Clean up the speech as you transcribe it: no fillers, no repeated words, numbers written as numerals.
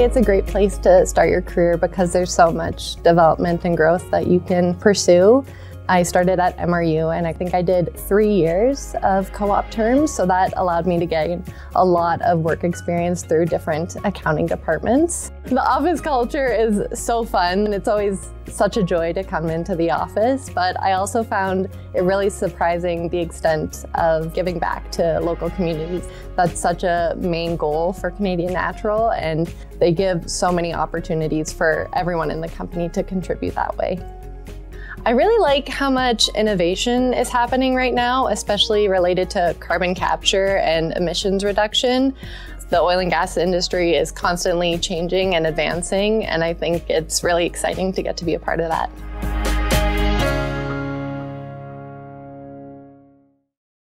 It's a great place to start your career because there's so much development and growth that you can pursue. I started at MRU and I think I did 3 years of co-op terms, so that allowed me to gain a lot of work experience through different accounting departments. The office culture is so fun and it's always such a joy to come into the office, but I also found it really surprising the extent of giving back to local communities. That's such a main goal for Canadian Natural, and they give so many opportunities for everyone in the company to contribute that way. I really like how much innovation is happening right now, especially related to carbon capture and emissions reduction. The oil and gas industry is constantly changing and advancing, and I think it's really exciting to get to be a part of that.